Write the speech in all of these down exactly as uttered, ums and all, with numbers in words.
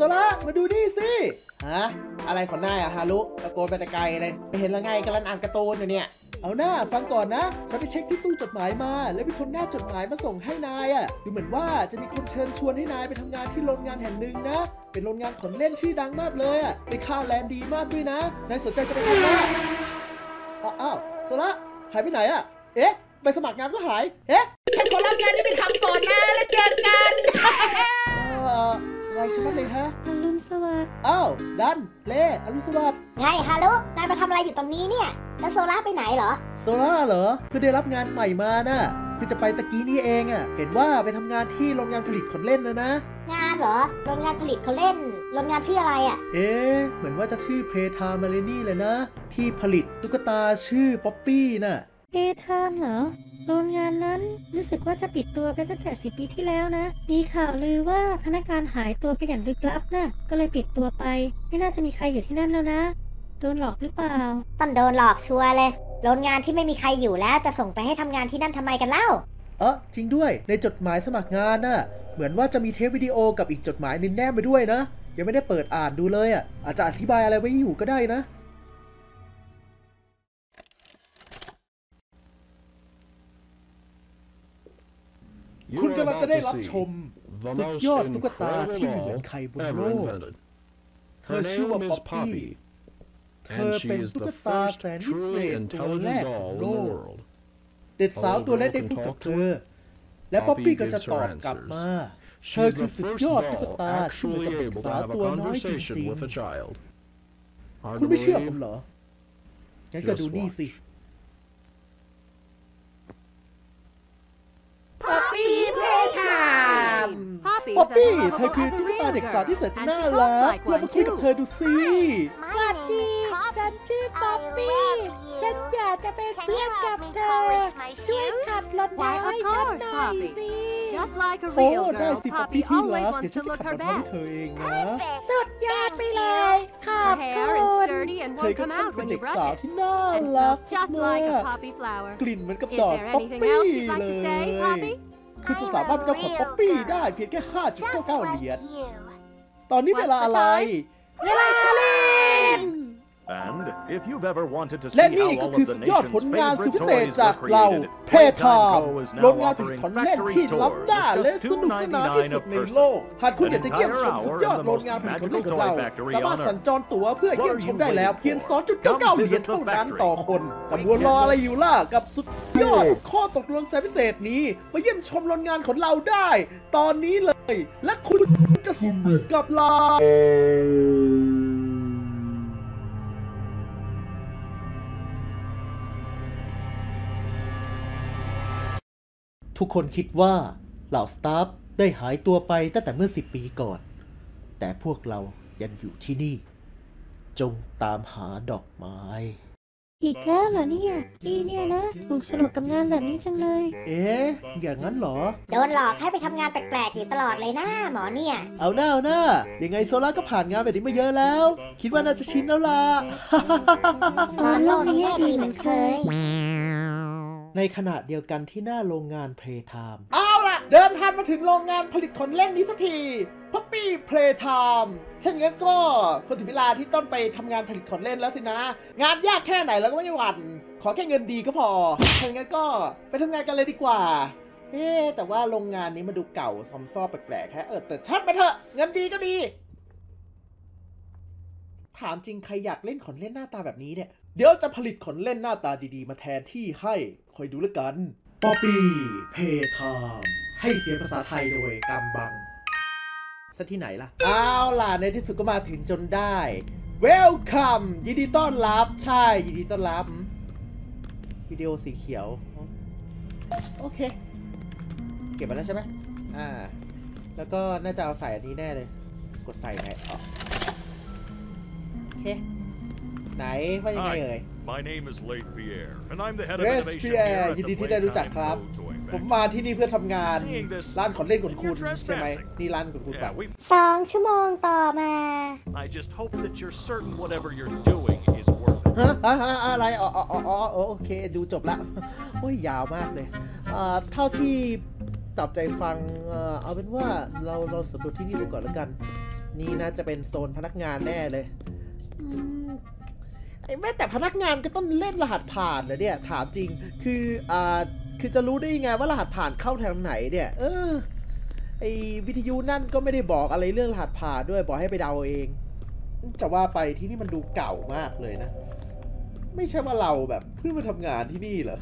สละมาดูนี่สิฮะอะไรของนายอะฮารุตะโกนไปแต่ไกลเลยไปเห็นละไงกำลังอ่านการ์ตูนอยู่เนี่ยเอาหน้าฟังก่อนนะฉันไปเช็คที่ตู้จดหมายมาแล้วมีคนหน้าจดหมายมาส่งให้นายอะดูเหมือนว่าจะมีคนเชิญชวนให้นายไปทำงานที่โรงงานแห่งหนึ่งนะเป็นโรงงานของเล่นชื่อดังมากเลยอะได้ค่าแรงดีมากด้วยนะนายสนใจจะไปทำงานอ้าวสละหายไปไหนอะเอ๊ะไปสมัครงานก็หายเอ๊ะฉันขอรับงานนี้ไปทำก่อนนะแล้วเจอกันอะไรฉันเลยฮะอรุณสวัสดิ์อ้าวดันเล่อรุณสวัสดิ์ไงฮารุนายมาทำอะไรอยู่ตรงนี้เนี่ยแล้วโซล่าไปไหนเหรอโซล่าเหรอคือได้รับงานใหม่มาน่ะคือจะไปตะกี้นี้เองอ่ะเห็นว่าไปทำงานที่โรงงานผลิตของเล่นนะนะงานเหรอโรงงานผลิตของเล่นโรงงานชื่ออะไรอ่ะเอ๊ะเหมือนว่าจะชื่อเพลทามาเลนี่เลยนะที่ผลิตตุ๊กตาชื่อป๊อปปี้น่ะเพลทามเหรอโรงงานนั้นรู้สึกว่าจะปิดตัวไปตั้งแต่สิบปีที่แล้วนะมีข่าวลือว่าพนักงานหายตัวไปอย่างลึกลับนะก็เลยปิดตัวไปไม่น่าจะมีใครอยู่ที่นั่นแล้วนะโดนหลอกหรือเปล่าต้องโดนหลอกชัวร์เลยโรงงานที่ไม่มีใครอยู่แล้วจะส่งไปให้ทำงานที่นั่นทำไมกันเล่าเออจริงด้วยในจดหมายสมัครงานน่ะเหมือนว่าจะมีเทปวิดีโอกับอีกจดหมายนึงแนบไปด้วยนะยังไม่ได้เปิดอ่านดูเลยอ่ะอาจจะอธิบายอะไรไว้อยู่ก็ได้นะคุณกำลังจะได้รับชมสุดยอดตุ๊กตาที่ไม่เหมือนใครบนโลกเธอชื่อว่าป๊อปปี้เธอเป็นตุ๊กตาแสนวิเศษตัวแรกของโลกเด็กสาวตัวแรกได้พูดกับเธอและป๊อปปี้ก็จะตอบกลับมาเธอคือสุดยอดตุ๊กตาที่เหมือนกับเด็กสาวตัวน้อยจริงๆคุณไม่เชื่อผมเหรองั้นก็ดูนี่สิPoppy Playtime ป๊อปปี้เธอคือตุ๊กตาเด็กสาวที่แสนน่ารักเรามาคุยกับเธอดูสิสวัสดีฉันชื่อป๊อปปี้ฉันอยากจะเป็นเพื่อนกับเธอช่วยขัดรถน้ำให้ฉันหน่อยสิโอ้ได้สิป๊อปปี้ที่รักเดี๋ยวฉันจะขัดรถน้ำให้เธอเองนะสุดยอดไปเลยขอบคุณเธอก็ช่างเป็นเด็กสาวที่น่ารักมากกลิ่นเหมือนกับดอกป๊อปปี้เลยคุณจะสามารถเป็นเจ้าของป๊อปปี้ได้เพียงแค่ ห้าจุดเก้าเก้า เหรียญตอนนี้เวลาอะไรเวลาเล่นและนี่ก็คือสุดยอดผลงานสุดพิเศษจากเราเพลทามโรงงานผลิตของเล่นที่ล้ำหน้าและสนุกสนานที่สุดในโลกหากคุณอยากจะเยี่ยมชมสุดยอดโรงงานผลิตของเล่นของเราสามารถสัญจรตั๋วเพื่อเยี่ยมชมได้แล้วเพียง สองจุดเก้าเก้า เหรียญเท่านั้นต่อคนจะมัวรออะไรอยู่ล่ะกับสุดยอดข้อตกลงแสนพิเศษนี้มาเยี่ยมชมโรงงานของเราได้ตอนนี้เลยและคุณจะสนุกกับเราทุกคนคิดว่าเหล่าสตาฟได้หายตัวไปตั้งแต่เมื่อสิบปีก่อนแต่พวกเรายังอยู่ที่นี่จงตามหาดอกไม้อีกแล้วเหรอเนี่ยปีเนี่ยนะถูกสนุกกับงานแบบนี้จังเลยเอ๊ะอย่างนั้นเหรอโดนหลอกให้ไปทำงานแปลกๆอยู่ตลอดเลยนะหมอเนี่ยเอาหน้าเอาหน้ายังไงโซล่าก็ผ่านงานแบบนี้มาเยอะแล้วคิดว่าน่าจะชินแล้วล่ะงานโลกนี้ดีเหมือนเคยในขณะเดียวกันที่หน้าโรงงานเพลย์ไทม์เอาล่ะเดินทางมาถึงโรงงานผลิตของเล่นนี้สักทีป๊อปปี้เพลย์ไทม์ถ้างั้นก็คนถึงเวลาที่ต้นไปทำงานผลิตของเล่นแล้วสินะงานยากแค่ไหนเราก็ไม่หวั่นขอแค่เงินดีก็พอถ้างั้นก็ไปทำงานกันเลยดีกว่าเอ๊แต่ว่าโรงงานนี้มาดูเก่าซอมซ่อแปลกๆแฮะเออแต่ชัดมาเถอะเงินดีก็ดีถามจริงใครอยากเล่นของเล่นหน้าตาแบบนี้เนี่ยเดี๋ยวจะผลิตของเล่นหน้าตาดีๆมาแทนที่ให้คอยดูแล้วกันป๊อปปี้เพย์ไทม์ให้เสียงภาษาไทยโดยกำบังซะที่ไหนล่ะเอาล่ะในที่สุดก็มาถึงจนได้ Welcome ยินดีต้อนรับใช่ยินดีต้อนรับวิดีโอสีเขียวโอเคเก็บมาแล้วใช่ไหมอ่าแล้วก็น่าจะเอาใส่อันนี้แน่เลยกดใส่ไงอ๋อโอเคไหนว่ายังไงเอ่ยเรสเปียร์ยินดีที่ได้รู้จักครับผมมาที่นี่เพื่อทำงานร้านของเล่นของคุณใช่ไหมนี่ร้านของคุณป่ะสองชั่วโมงต่อมาฮะอะไรอ๋ออ๋ออ๋อโอเคดูจบละโอ้ยยาวมากเลยเท่าที่ตับใจฟังเอาเป็นว่าเราเราสำรวจที่นี่ดูก่อนแล้วกัน นี่น่าจะเป็นโซนพนักงานแน่เลยไอ้แม่แต่พนักงานก็ต้องเล่นรหัสผ่านเลยเนี่ยถามจริงคืออ่าคือจะรู้ได้ยังไงว่ารหัสผ่านเข้าทางไหนเนี่ยเออไอ้วิทยุนั่นก็ไม่ได้บอกอะไรเรื่องรหัสผ่านด้วยบอกให้ไปเดาเองจะว่าไปที่นี่มันดูเก่ามากเลยนะไม่ใช่ว่าเราแบบเพิ่งมาทำงานที่นี่เหรอ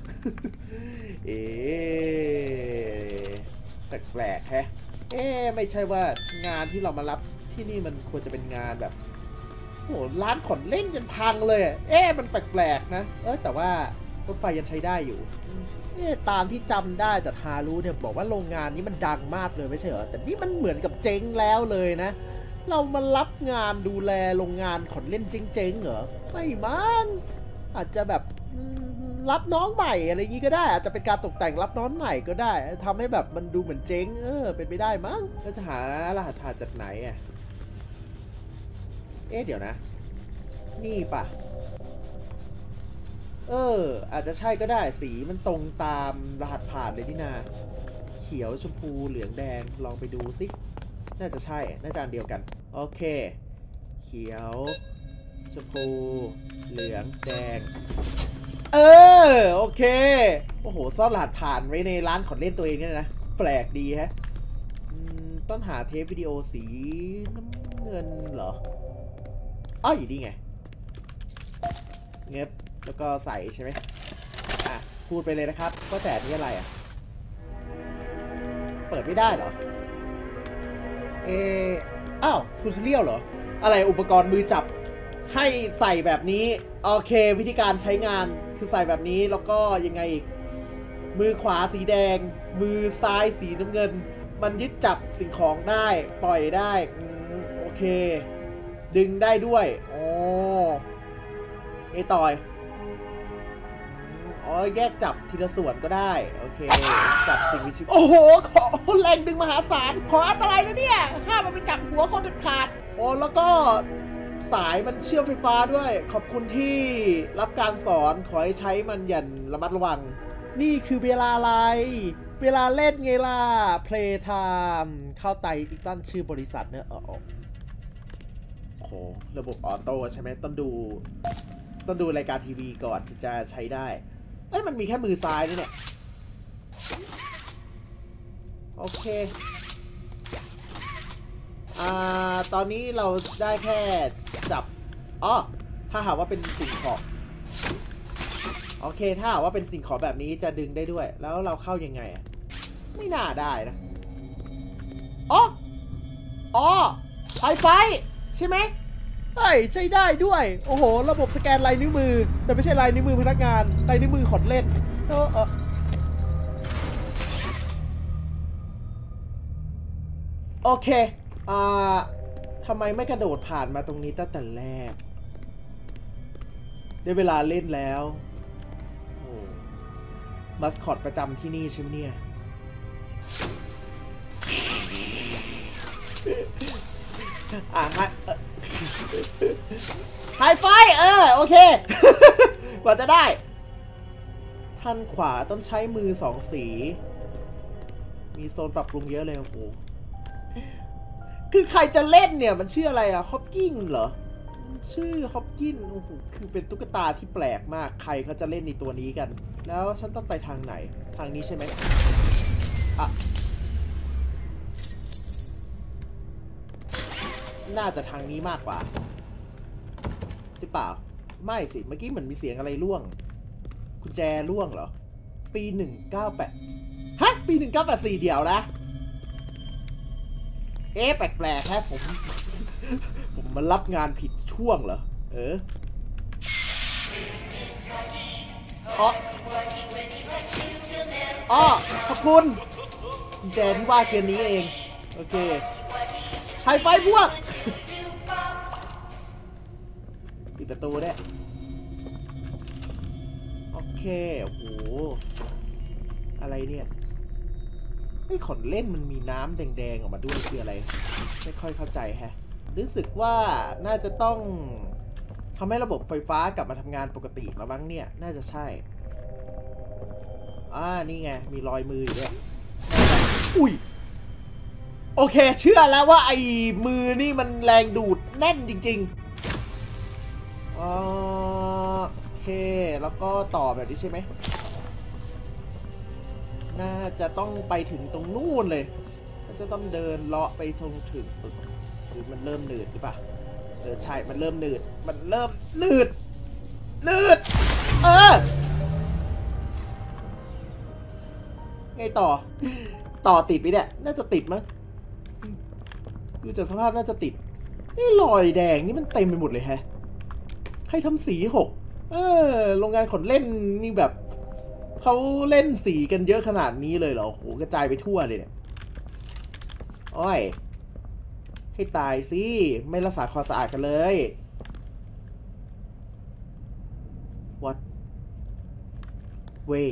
เอ๊ะแปลกๆแฮะเอ๊ะไม่ใช่ว่างานที่เรามารับที่นี่มันควรจะเป็นงานแบบโหร้านของเล่นจนพังเลยเอ๊ะมันแปลกๆนะเออแต่ว่ารถไฟยังใช้ได้อยู่เอ๊ะตามที่จำได้จากฮารุเนี่ยบอกว่าโรงงานนี้มันดังมากเลยไม่ใช่เหรอแต่นี่มันเหมือนกับเจ๊งแล้วเลยนะเรามารับงานดูแลโรงงานของเล่นเจ๊งๆเหรอไม่มั้งอาจจะแบบรับน้องใหม่อะไรอย่างนี้ก็ได้อาจจะเป็นการตกแต่งรับน้องใหม่ก็ได้ทำให้แบบมันดูเหมือนเจ๊งเออเป็นไปได้มั้งแล้วจะหารหัสผ่านจากไหนอ่ะเอ๊ะเดี๋ยวนะนี่ปะเอออาจจะใช่ก็ได้สีมันตรงตามรหัสผ่านเลยนี่นาเขียวชมพูเหลืองแดงลองไปดูสิน่าจะใช่น่าจะอันเดียวกันโอเคเขียวชมพูเหลืองแดงเออโอเคโอ้โหซ่อนรหัสผ่านไว้ในร้านของเล่นตัวเองเนี่ยนะแปลกดีฮะต้องหาเทปวิดีโอสีน้ำเงินเหรออ้าวอยู่ดีไงเงียบแล้วก็ใส่ใช่ไหมอ่ะพูดไปเลยนะครับก็แต่นี่อะไรอ่ะเปิดไม่ได้เหรอเอออ้าวทูทอเรียลเหรออะไรอุปกรณ์มือจับให้ใส่แบบนี้โอเควิธีการใช้งานคือใส่แบบนี้แล้วก็ยังไงอีกมือขวาสีแดงมือซ้ายสีน้ำเงินมันยึดจับสิ่งของได้ปล่อยได้อืมโอเคดึงได้ด้วยอ๋อไอ้ต่อยอ๋อแยกจับทีละส่วนก็ได้โอเคจับสิ่งมีชีวิตโอ้โหขอแรงดึงมหาศาลขออันตรายนะเนี่ยห้ามมันไปจับหัวคนเด็ดขาดอ๋อแล้วก็สายมันเชื่อมไฟฟ้าด้วยขอบคุณที่รับการสอนขอให้ใช้มันอย่างระมัดระวังนี่คือเวลาอะไรเวลาเล่นไงล่ะ Playtime เข้าไตอีกตั้นชื่อบริษัทเนี่ยเออโอ้โหระบบออโต้ใช่ไหมต้องดูต้องดูรายการทีวีก่อนถึงจะใช้ได้เอ้ยมันมีแค่มือซ้ายนี่เนี่ยโอเคอ่าตอนนี้เราได้แค่จับอ๋อถ้าหากว่าเป็นสิ่งของโอเคถ้าหากว่าเป็นสิ่งของแบบนี้จะดึงได้ด้วยแล้วเราเข้ายังไงอ่ะไม่น่าได้นะอ๋ออ๋อไฟไฟใช่ไหมใช่ใช่ได้ด้วยโอ้โหระบบสแกนลายนิ้วมือแต่ไม่ใช่ลายนิ้วมือพนักงานลายนิ้วมือขอดเล่นเออเออโอเคอ่าทำไมไม่กระโดดผ่านมาตรงนี้ตั้งแต่แรกได้เวลาเล่นแล้วโอ้มัสคอตประจำที่นี่ใช่ไหมเนี่ยอ่าฮะไฮไฟเออโอเคกว่าจะได้ท่านขวาต้องใช้มือสองสีมีโซนปรับปรุงเยอะเลยโอ้โหคือใครจะเล่นเนี่ยมันชื่ออะไรอะฮอปกิ้งเหรอชื่อฮอปกิ้งโอ้โหคือเป็นตุ๊กตาที่แปลกมากใครเขาจะเล่นในตัวนี้กันแล้วฉันต้องไปทางไหนทางนี้ใช่ไหมอ่ะน่าจะทางนี้มากกว่าหรือเปล่าไม่สิเมื่อกี้เหมือนมีเสียงอะไรร่วงกุญแจร่วงเหรอปีหนึ่งเก้าแปดฮะปีหนึ่งเก้าแปดสี่เดี๋ยวนะเอ๊ะแปลกๆแค่ผมผมมารับงานผิดช่วงเหรอเอออ๋ออ๋อขอบคุณกุญแจที่ว่าเกมนี้เองโอเคไฮไฟพวกปิดประตูได้โอเคโอ้โหอะไรเนี่ยไอ้ขนเล่นมันมีน้ำแดงๆออกมาด้วยคืออะไรไม่ค่อยเข้าใจแฮะรู้สึกว่าน่าจะต้องทำให้ระบบไฟฟ้ากลับมาทำงานปกติแล้วมั้งเนี่ยน่าจะใช่อ่านี่ไงมีรอยมืออยู่ด้วยอุ้ย โอเคเชื่อแล้วว่าไอ้มือนี่มันแรงดูดแน่นจริงๆโอเคแล้วก็ต่อแบบนี้ใช่ไหมน่าจะต้องไปถึงตรงนู่นเลยก็จะต้องเดินเลาะไปทงถึงหรือมันเริ่มหนืดหรือเปล่าเออใช่มันเริ่มหนืดมันเริ่มหนืดหนืดเออไงต่อต่อติดไหมเนี่ยน่าจะติดมั้งดูจากสภาพน่าจะติดนี่รอยแดงนี่มันเต็มไปหมดเลยแฮะใครทำสีหกเออโรงงานขนเล่นนี่แบบเขาเล่นสีกันเยอะขนาดนี้เลยเหรอโอ้โหกระจายไปทั่วเลยเนี่ยอ้อยให้ตายสิไม่รักษาความสะอาดกันเลย What way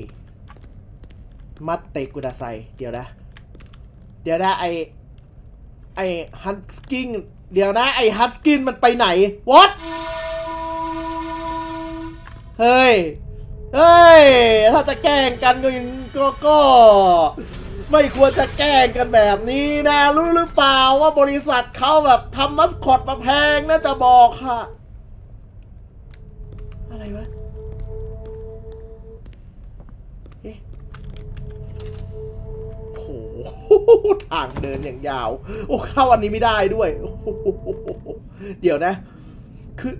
มัตเตกุดาไซเดี๋ยวนะเดี๋ยวนะไอไอฮัสกิ้งเดี๋ยวนะไอฮัสกิ้งมันไปไหน What เฮ้ยเฮ้ยถ้าจะแกล้งกันก็ยังก็ไม่ควรจะแกล้งกันแบบนี้นะรู้หรือเปล่าว่าบริษัทเขาแบบทำมัสคอตมาแพงน่าจะบอกค่ะอะไรวะเอ๊ะโอ้โหทางเดินอย่างยาวโอ้เข้าอันนี้ไม่ได้ด้วยเดี๋ยวนะคือ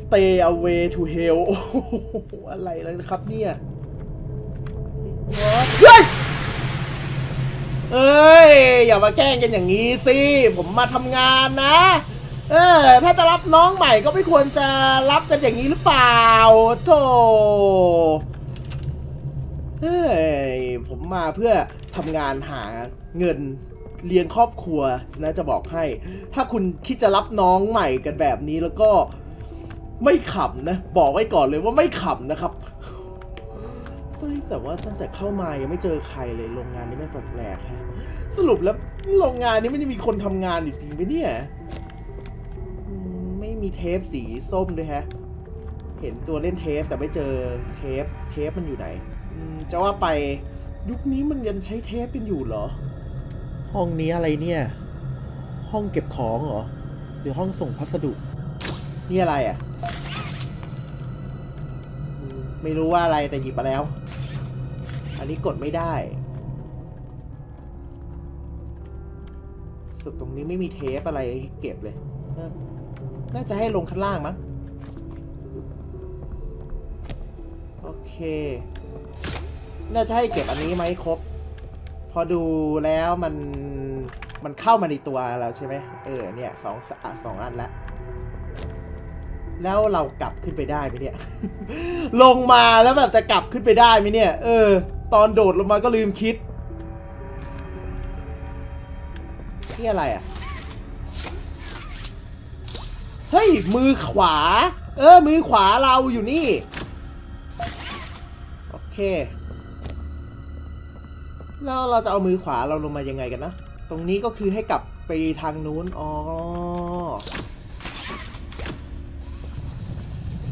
stay away to hell อะไรแล้วนะครับเนี่ยเฮ้ยเอ้ยอย่ามาแกล้งกันอย่างนี้สิผมมาทำงานนะเออถ้าจะรับน้องใหม่ก็ไม่ควรจะรับกันอย่างนี้หรือเปล่าโธ่เฮ้ยผมมาเพื่อทำงานหาเงินเลี้ยงครอบครัวนะจะบอกให้ถ้าคุณคิดจะรับน้องใหม่กันแบบนี้แล้วก็ไม่ขำนะบอกไว้ก่อนเลยว่าไม่ขำนะครับแต่ว่าตั้งแต่เข้ามายังไม่เจอใครเลยโรงงานนี้ไม่แปลกๆฮะสรุปแล้วโรงงานนี้ไม่ได้มีคนทำงานอยู่จริงไหมเนี่ยไม่มีเทปสีส้มด้วยฮะเห็นตัวเล่นเทปแต่ไม่เจอเทปเทปมันอยู่ไหนจะว่าไปยุคนี้มันยังใช้เทปกันอยู่เหรอห้องนี้อะไรเนี่ยห้องเก็บของเหรอหรือห้องส่งพัสดุนี่อะไรอ่ะไม่รู้ว่าอะไรแต่หยิบมาแล้วอันนี้กดไม่ได้สุดตรงนี้ไม่มีเทปอะไรเก็บเลยน่าจะให้ลงข้างล่างมั้งโอเคน่าจะให้เก็บอันนี้ไหมครบพอดูแล้วมันมันเข้ามาในตัวเราใช่ไหมเออเนี่ยสองสองอันละแล้วเรากลับขึ้นไปได้ไหมเนี่ยลงมาแล้วแบบจะกลับขึ้นไปได้ไหมเนี่ยเออตอนโดดลงมาก็ลืมคิดนี่อะไรอ่ะเฮ้ยมือขวาเออมือขวาเราอยู่นี่โอเคแล้วเราจะเอามือขวาเราลงมายังไงกันนะตรงนี้ก็คือให้กลับไปทางนู้นอ๋อ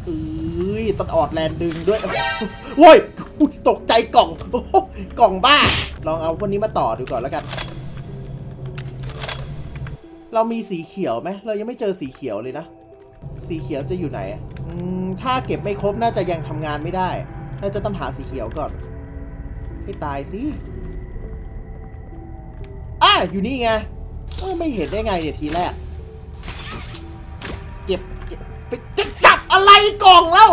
เอ้ยตัดออดแลนดึงด้วยโว้ยตกใจกล่องกล่องบ้าลองเอาพวกนี้มาต่อดูก่อนแล้วกันเรามีสีเขียวไหมเรายังไม่เจอสีเขียวเลยนะสีเขียวจะอยู่ไหนอืมถ้าเก็บไม่ครบน่าจะยังทำงานไม่ได้น่าจะต้องหาสีเขียวก่อนให้ตายสิอ่ะอยู่นี่ไงไม่เห็นได้ไงเนี่ยทีแรกเก็บไปจะจับอะไรกล่องแล้ว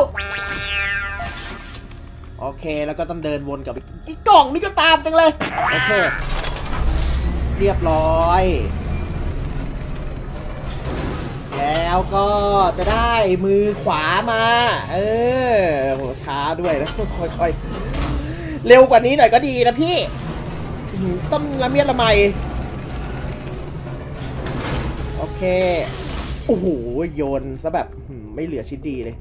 โอเคแล้วก็ต้องเดินวนกับอีกกล่องนี่ก็ตามจังเลยโอเคเรียบร้อยแล้วก็จะได้มือขวามาเออโหช้าด้วยนะค่อยๆเร็วกว่านี้หน่อยก็ดีนะพี่ต้องละเมียดละไมโอเคโอ้โหโยนซะแบบไม่เหลือชิ้นดีเลย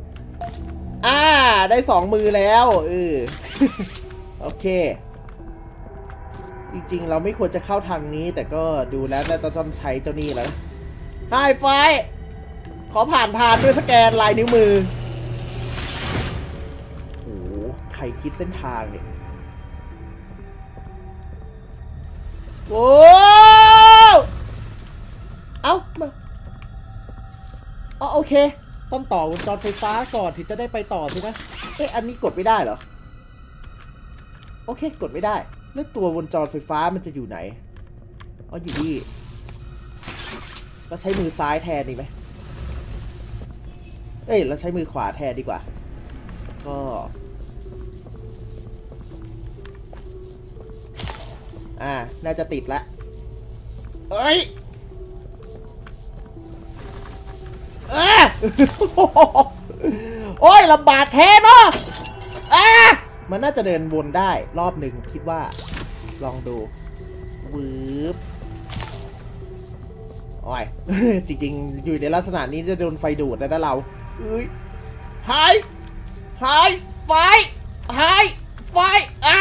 อ่าได้สองมือแล้วเออโอเคจริงๆเราไม่ควรจะเข้าทางนี้แต่ก็ดูแล้วน่าจะต้องใช้เจ้านี่แล้วไฮไฟขอผ่านทานด้วยสแกนลายนิ้วมือโอ้โหใครคิดเส้นทางเนี่ยโอ้ เอ้ามาอ๋อโอเคต้องต่อวงจรไฟฟ้าก่อนถึงจะได้ไปต่อสินะเอ๊ะอันนี้กดไม่ได้เหรอโอเคกดไม่ได้แล้วตัววงจรไฟฟ้ามันจะอยู่ไหนอ๋ออยู่นี่เราใช้มือซ้ายแทนดีไหมเอ้ยเราใช้มือขวาแทนดีกว่าก็อ่าน่าจะติดละเอ้ยเอ้ยโอ้ยลำบากแท้เนาะอ่ะมันน่าจะเดินวนได้รอบหนึ่งคิดว่าลองดูวืบโอ้ยจริงๆอยู่ในลักษณะนี้จะโดนไฟดูดแล้วนะเราเอ้ยหายหายไฟหายไฟอ่ะ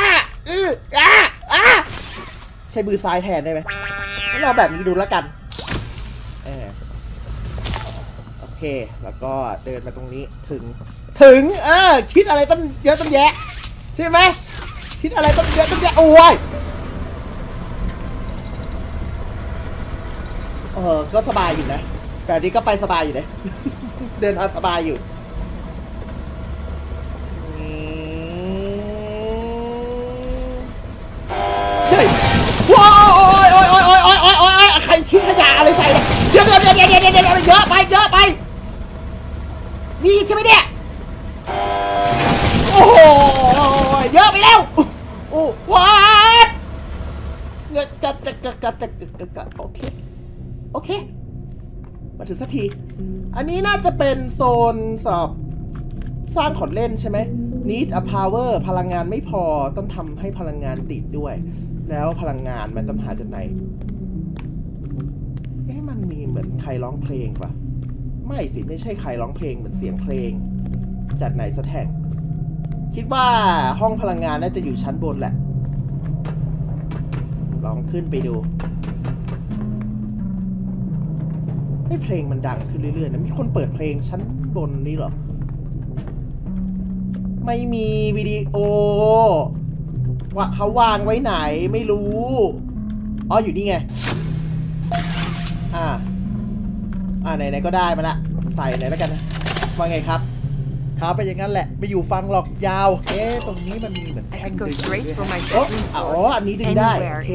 อืออ่ะอ่ะใช้มือซ้ายแทนได้ไหมลองแบบนี้ดูแล้วกันเออโอเคแล้วก็เดินมาตรงนี้ถึงถึงเออคิดอะไรตั้งเยอะตั้งแยะใช่ไหมคิดอะไรตั้งเยอะตั้งแยะโอ้ยเออก็สบายอยู่นะแบบนี้ก็ไปสบายอยู่นะเดินทางสบายอยู่เฮ้ยว้าวโอ้ยโอ้ยโอ้ยโอ้ยโอ้ยโอ้ยโอ้ยใครทิ้งขยะอะไรใส่เยอะเยอะเยอะเยอะเยอะเยอะเยอะเยอะไปเยอะไปนี่ใช่ไหมเนี่ยโอ้โหเยอะไปแล้วโอ้ว้าวเงินกัดกัดกัดกัดกัดกัดโอเคโอเคมาถึงสักทีอันนี้น่าจะเป็นโซนสำหรับสร้างของเล่นใช่ไหม Need a power พลังงานไม่พอต้องทำให้พลังงานติดด้วยแล้วพลังงานมันต้องหาจากไหนเอ๊ะมันมีเหมือนใครร้องเพลงปะไม่สิไม่ใช่ใครร้องเพลงเหมือนเสียงเพลงจากไหนสักแห่งคิดว่าห้องพลังงานน่าจะอยู่ชั้นบนแหละลองขึ้นไปดูให้เพลงมันดังขึ้นเรื่อยๆนะมีคนเปิดเพลงชั้นบนนี้เหรอไม่มีวิดีโอว่าเขาวางไว้ไหนไม่รู้อ๋ออยู่นี่ไงอ่าอ่าไหนๆก็ได้มาละใส่ไหนแล้วกันนะว่าไงครับขาไปอย่างนั้นแหละไม่อยู่ฟังหรอกยาวเอ๊ะตรงนี้มันมีเหมือนแท่งดึงอ๋ออันนี้ดึงได้โอเค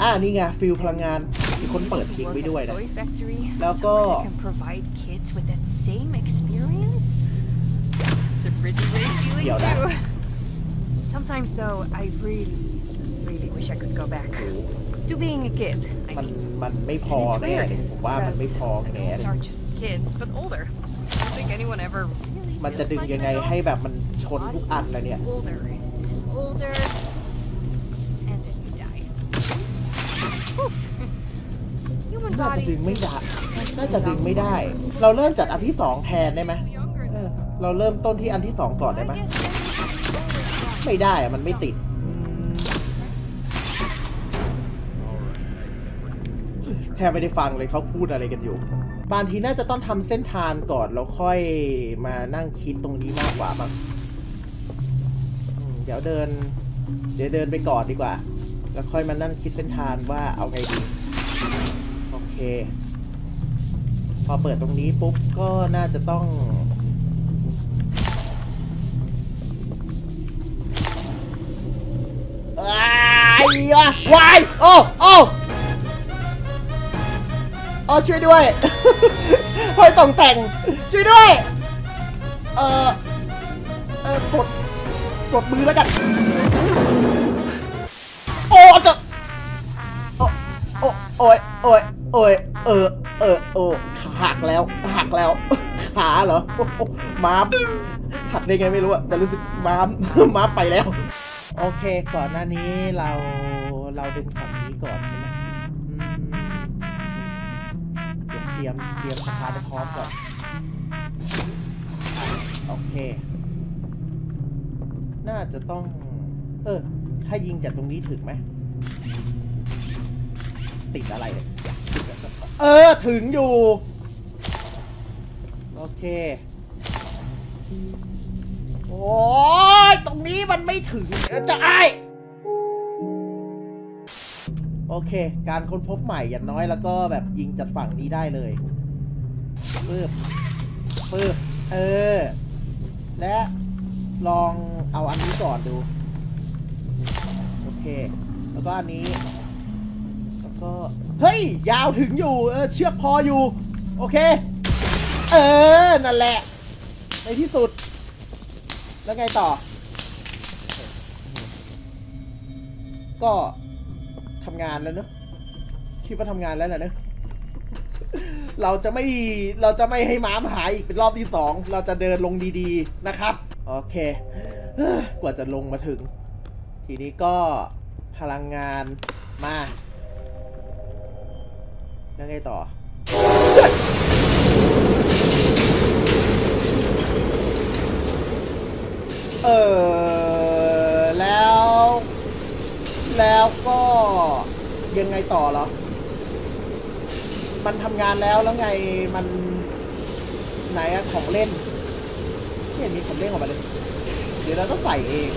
อ่านี่ไงฟิลพลังงานมีคนเปิดทิ้งไว้ด้วยนะแล้วก็เดี๋ยวนะมันมันไม่พอแน่ผมว่ามันไม่พอแน่มันจะดึงยังไงให้แบบมันชนทุกอันเลยเนี่ยน่าจะดึงไม่ได้น่าจะดึงไม่ได้เราเริ่มจากอันที่สองแทนได้ไหมเราเริ่มต้นที่อันที่สองก่อนได้ไหมไม่ได้มันไม่ติดแทบไม่ได้ฟังเลยเขาพูดอะไรกันอยู่บางทีน่าจะต้องทำเส้นทางก่อนแล้วค่อยมานั่งคิดตรงนี้มากกว่ามั้งเดี๋ยวเดินเดี๋ยวเดินไปก่อนดีกว่าแล้วค่อยมานั่งคิดเส้นทางว่าเอาไงดีโอเคพอเปิดตรงนี้ปุ๊บก็น่าจะต้องไอ้วะวายโอ้โอ้โอ้ช่วยด้วยคอยต่องแต่งช่วยด้วยเออเออกดกดมือแล้วกันโอ้จะโอ้โอ้โอ้ยโอ้ยโอ้ยเออเออเออหักแล้วหักแล้วขาเหรอม้ามหักได้ไงไม่รู้อะแต่รู้สึกม้ามม้าไปแล้วโอเคก่อนหน้านี้เราเราดึงฝั่งนี้ก่อนใช่ไหมเตรียมเตรียมสะพานพร้อมก่อนโอเคน่าจะต้องเออถ้ายิงจากตรงนี้ถึงไหมติดอะไรเลยเออถึงอยู่โอเคโอ้ยตรงนี้มันไม่ถึงจะได้โอ เคการค้นพบใหม่อย่างน้อยแล้วก็แบบยิงจากฝั่งนี้ได้เลยปึ๊บปึ๊บเออและลองเอาอันนี้ก่อนดูโอเคแล้วก็อันนี้แล้วก็เฮ้ยยาวถึงอยู่เออเชือกพออยู่โอเคเออนั่นแหละในที่สุดแล้วไงต่อก็ทำงานแล้วเนอะคิดว่าทำงานแล้วแหละเนอะเราจะไม่เราจะไม่ให้ม้ามหายอีกเป็นรอบที่สองเราจะเดินลงดีๆนะครับโอเคกว่าจะลงมาถึงทีนี้ก็พลังงานมาแล้วไงต่อเออแล้วแล้วก็ยังไงต่อเหรอมันทำงานแล้วแล้วไงมันไหนอะของเล่นที่เห็นมีของเล่นออกมาเลยเดี๋ยวเราต้องใส่เอง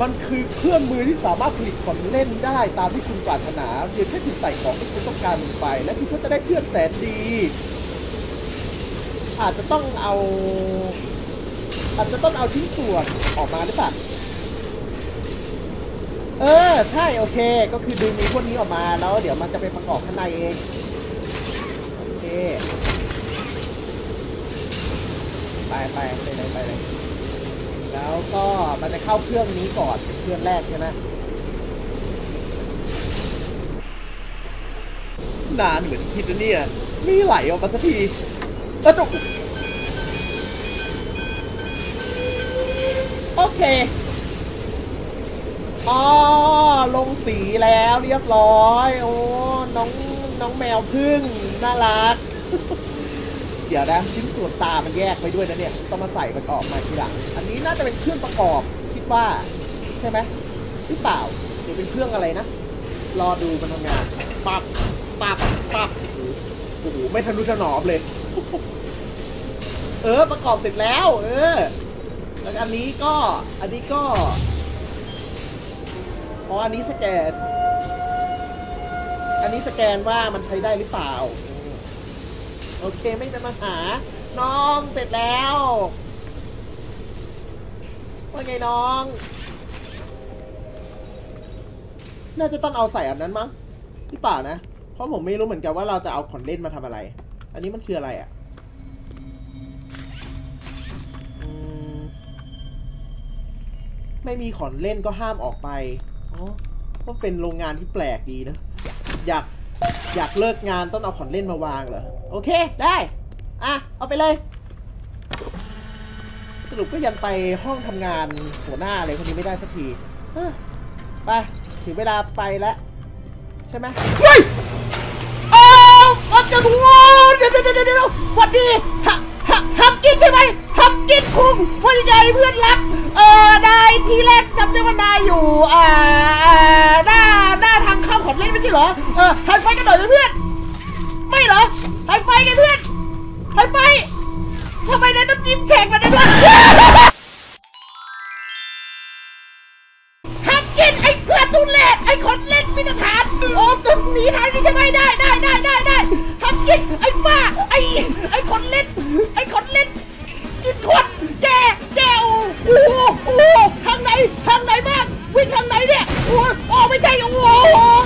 มันคือเครื่องมือที่สามารถผลิตของเล่นได้ตามที่คุณปรารถนาเพียงแค่คุณใส่ของที่คุณต้องการลงไปและคุณก็จะได้เครื่องแสนดีอาจจะต้องเอาอาจจะต้องเอาชิ้นส่วนออกมาหรือเปล่าเออใช่โอเคก็คือดึงมีพวกนี้ออกมาแล้วเดี๋ยวมันจะไปประกอบข้างในเองโอเคไปไปไปเลยไปเลยแล้วก็มันจะเข้าเครื่องนี้ก่อนเครื่องแรกใช่ไหมนานเหมือนคิดนะเนี่ยไม่ไหลออกมาสักทีกระจกโอเคอ๋อลงสีแล้วเรียบร้อยโอ้น้องน้องแมวพึ่งน่ารัก เดี๋ยวนะชิ้นส่วนตามันแยกไปด้วยนะเนี่ยต้องมาใส่ประกอบมาทีหลังอันนี้น่าจะเป็นเครื่องประกอบคิดว่าใช่ไหมหรือเปล่าหรือเป็นเครื่องอะไรนะรอดูมันทำงานปับปับปับโอ้โหไม่ทะนุถนอมเลย เออประกอบเสร็จแล้วเออแล้วอันนี้ก็อันนี้ก็อ๋ออันนี้สแกนอันนี้สแกนว่ามันใช้ได้หรือเปล่าโอเคไม่จะมาหาน้องเสร็จแล้วว่าไงน้องน่าจะต้องเอาใส่อันนั้นมั้งหรือเปล่านะเพราะผมไม่รู้เหมือนกันว่าเราจะเอาของเล่นมาทำอะไรอันนี้มันคืออะไรอ่ะไม่มีของเล่นก็ห้ามออกไปอ๋อก็เป็นโรงงานที่แปลกดีนะอยากอยากเลิกงานต้องเอาของเล่นมาวางเหรอโอเคได้อ่ะเอาไปเลยสรุปก็ยันไปห้องทำงานหัวหน้าอะไรคนนี้ไม่ได้สักทีไปถึงเวลาไปแล้วใช่ไหมเฮ้ยโอ้ก็จะดูเดี๋ยวเดี๋ยวเดี๋ยวเดี๋ยววันนี้ฮะฮะฮับกินใช่ไหมฮับกินคุงพ่อใหญ่เพื่อนรักเออได้ที่แรกจำได้ว่านายอยู่อ่าหน้าหน้าทางเข้าของเล่นไม่ใช่เหรอเออไฮไฟกันหน่อยเพื่อนไม่เหรอไฮไฟกันเพื่อนไฮไฟทำไมนายต้องยิ้มแฉกมาด้วยฮับกินไอ้เพื่อนทุเรศไอ้คนเล่นมิตรฐานโอ้ตึงหนีทางนี้ใช่ไหมได้ได้ได้ได้ได้ฮับกินไอ้บ้าไอ้ไอ้คนเล่นไอ้คนเล่นกินคนแกแกโอ้โหโอ้ทางไหนทางไหนบ้างวิ่งทางไหนเนี่ยโอ้โอ้ไม่ใช่โอ้โห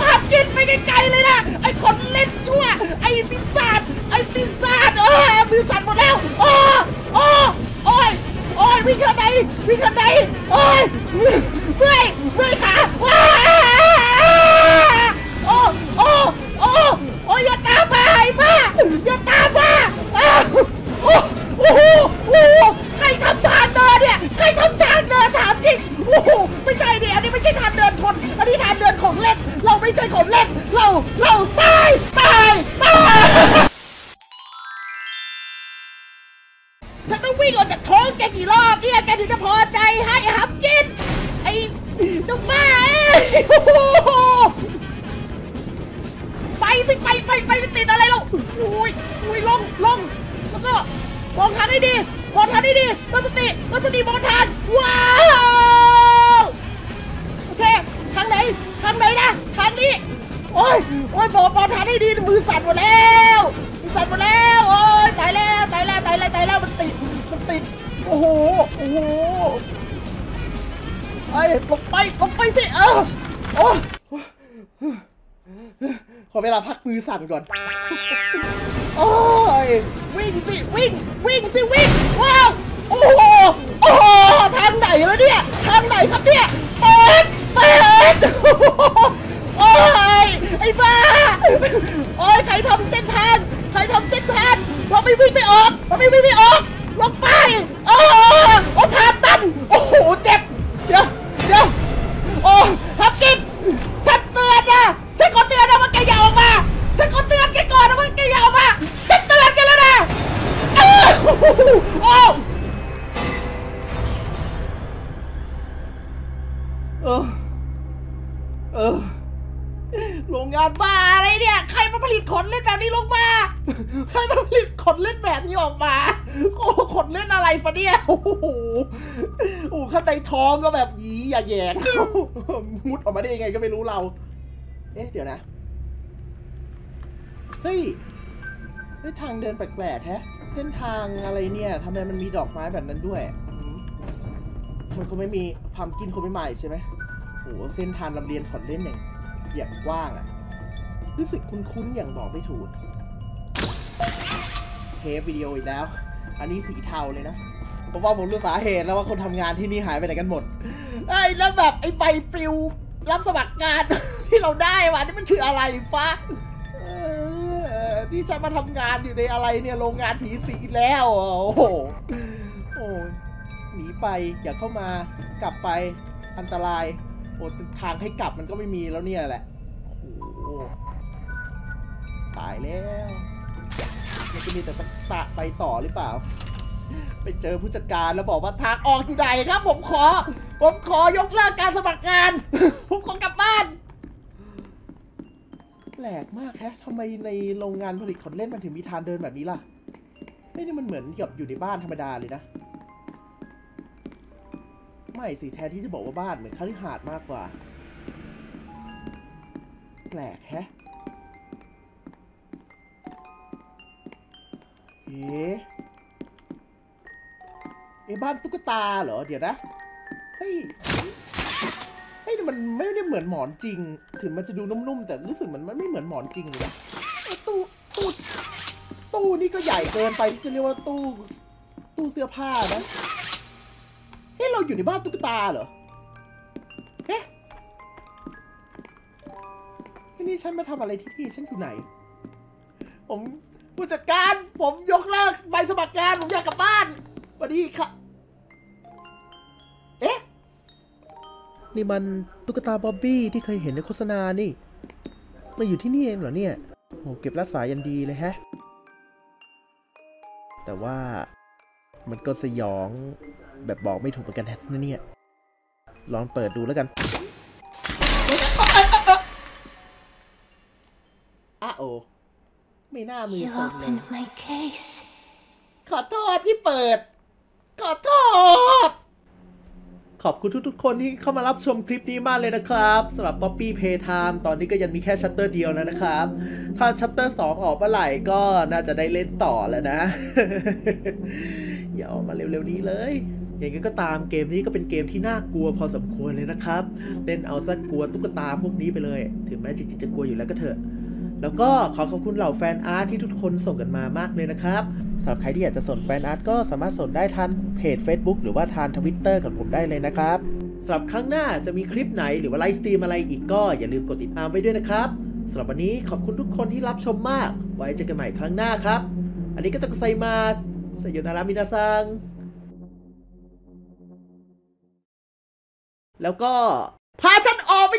ฮับกินไปไกลๆเลยนะไอ้คนเล่นชั่วไอ้ปีศาจไอ้ปีศาจโอ้ปีศาจหมดแล้วโอ้โอ้โอ้ยโอ้ยวิ่งทางไหนวิ่งทางไหนโอ้ยเมื่อยเมื่อยขาว้าโอ้โอ้โอ้โอ้อย่าตามมาไอ้บ้าอย่าตามมาโอ้โอ้โหโอ้ใครทำทานเดินเนี่ยใครทำทานเดินถามจริงโอ้โหไม่ใช่เนี่ยอันนี้ไม่ใช่ทานเดินคนอันนี้ทานเดินของเล่นเราไม่ใช่ของเล่นเราเราตายตายตายฉันต้องวิ่งออกจากท้องแกกี่รอบเนี่ยแกถึงจะพอใจให้ฮับกินไอ้เจ้าบ้าไปสิไปไปไปไปติดอะไรเราโอ้ยโอ้ยลงลงแล้วก็มองทานให้ดีมองทานให้ดีตั้งสติตั้งสติมองทานว้าวโอเคทางไหนทางไหนนะทาง านนี่โอ้ยโอ้ยบอกบอลฐานให้ดีมือสั่นหมดแล้วมือสั่นหมดแล้วโอ้ยตายแล้วตายแล้วตายแล้วตายแล้วมันติดมันติดโอ้โหโอ้โหไอ้ลงไปลงไปสิเออโอ้ขอเวลาพักมือสั่นก่อนโอ้ยวิ่งสิวิ่งวิ่งสิวิ่งว้าวโอ้โหโอ้โหทางไหนแล้วเนี่ยทางไหนครับเนี่ยเปิดเปิดโอ้ยไอ้บ้าโอ้ยใครทำเส้นทางใครทำเส้นทางเราไม่วิ่งไม่ออกเราไม่วิ่งไม่ออกลงไปโอ้โหโอ้ทางตันโอ้โหเจ็บเดี๋ยวเดี๋ยวโอ้ฮับกินฉันเตือนนะฉันขอเตือนนะว่าแกอย่าออกมาฉันขอเตือนแกก่อนนะว่าแกอย่าออกมาฉันเตือนแกแล้วนะโอ้เออเออโรงงานบ้าอะไรเนี่ยใครมาผลิตขนเล่นแบบนี้ลงมาใครมาผลิตขนเล่นแบบนี้ออกมาโอ้ขนเล่นอะไรฟะเนี่ยโอ้โหโอ้ข้างในท้องก็แบบยีอย่าแยงมุดออกมาได้ยังไงก็ไม่รู้เราเอ๊ะเดี๋ยวนะเฮ้ยทางเดินแปลกๆฮะเส้นทางอะไรเนี่ยทำไมมันมีดอกไม้แบบนั้นด้วยมันคงไม่มีความกินคงไม่ใหม่ใช่ไหมโอ้เส้นทางลำเลียงขนเล่นอย่างอย่างกว้างอะรู้สึกคุ้นๆอย่างบอกไม่ถูกเทปวิดีโออีกแล้วอันนี้สีเทาเลยนะเพราะว่าผมรู้สาเหตุแล้วว่าคนทำงานที่นี่หายไปไหนกันหมดไอ้แล้วแบบไอ้ใบปลิวรับสมัครงานที่เราได้มานี่มันคืออะไรฟ้าที่จะมาทำงานอยู่ในอะไรเนี่ยโรงงานผีสิงแล้วโอ้โหโอ้หนีไปอย่าเข้ามากลับไปอันตรายโอ้ทางให้กลับมันก็ไม่มีแล้วเนี่ยแหละโอ้โหตายแล้วมันจะมีแต่ตะไปต่อหรือเปล่าไปเจอผู้จัดการแล้วบอกว่าทางออกอยู่ไหนครับผมขอผมขอยกเลิกการสมัครงานผมขอกลับบ้านแปลกมากแฮะทำไมในโรงงานผลิตของเล่นมันถึงมีทางเดินแบบนี้ล่ะเฮ้ยนี่มันเหมือนหยบอยู่ในบ้านธรรมดาเลยนะไม่สิแทนที่จะบอกว่าบ้านเหมือนคฤหาสน์มากกว่าแปลกแฮะเอ๊ะไอ้บ้านตุ๊กตาเหรอเดี๋ยวนะเฮ้ยเฮ้ยมันไม่ได้เหมือนหมอนจริงถึงมันจะดูนุ่มๆแต่รู้สึกมันไม่เหมือนหมอนจริงเลยนะตู้ตู้ตู้นี่ก็ใหญ่เกินไปที่จะเรียกว่าตู้ตู้เสื้อผ้านะเฮ้ยเราอยู่ในบ้านตุ๊กตาเหรอเฮ้ยนี่ฉันมาทำอะไรที่นี่ฉันอยู่ไหนผมผู้จัดการผมยกเลิกใบสมัครงานผมอยากกลับบ้านสวัสดีค่ะเอ๊ะนี่มันตุ๊กตาบ๊อบบี้ที่เคยเห็นในโฆษณานี่มาอยู่ที่นี่เองเหรอเนี่ยโอ้เก็บรักษาอย่างดีเลยแฮะแต่ว่ามันก็สยองแบบบอกไม่ถูกเหมือนกันนะเนี่ยลองเปิดดูแล้วกันอ้าโอไม่น่ามือสั่นเลยขอโทษที่เปิดขอโทษขอบคุณทุกๆคนที่เข้ามารับชมคลิปนี้มากเลยนะครับสำหรับ Poppy Playtime ตอนนี้ก็ยังมีแค่ชัตเตอร์เดียวแล้วนะครับถ้าชัตเตอร์สองออกเมื่อไหร่ก็น่าจะได้เล่นต่อแล้วนะ อย่าออกมาเร็วๆนี้เลยอย่างนี้ก็ตามเกมนี้ก็เป็นเกมที่น่ากลัวพอสมควรเลยนะครับเล่นเอาซะกลัวตุ๊กตาพวกนี้ไปเลยถึงแม้จริงๆจะกลัวอยู่แล้วก็เถอะแล้วก็ขอขอบคุณเหล่าแฟนอาร์ตที่ทุกคนส่งกันมามากเลยนะครับสำหรับใครที่อยากจะส่งแฟนอาร์ตก็สามารถส่งได้ทางเพจ Facebook หรือว่าทาง Twitter กับผมได้เลยนะครับสำหรับครั้งหน้าจะมีคลิปไหนหรือว่าไลฟ์สตรีมอะไรอีกก็อย่าลืมกดติดตามไว้ด้วยนะครับสำหรับวันนี้ขอบคุณทุกคนที่รับชมมากไว้เจอกันใหม่ครั้งหน้าครับอันนี้ก็ต้องไซมาสสยนารามินาซังแล้วก็พาฉันออกไป